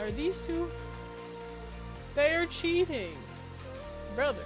Are these two? They are cheating, brother.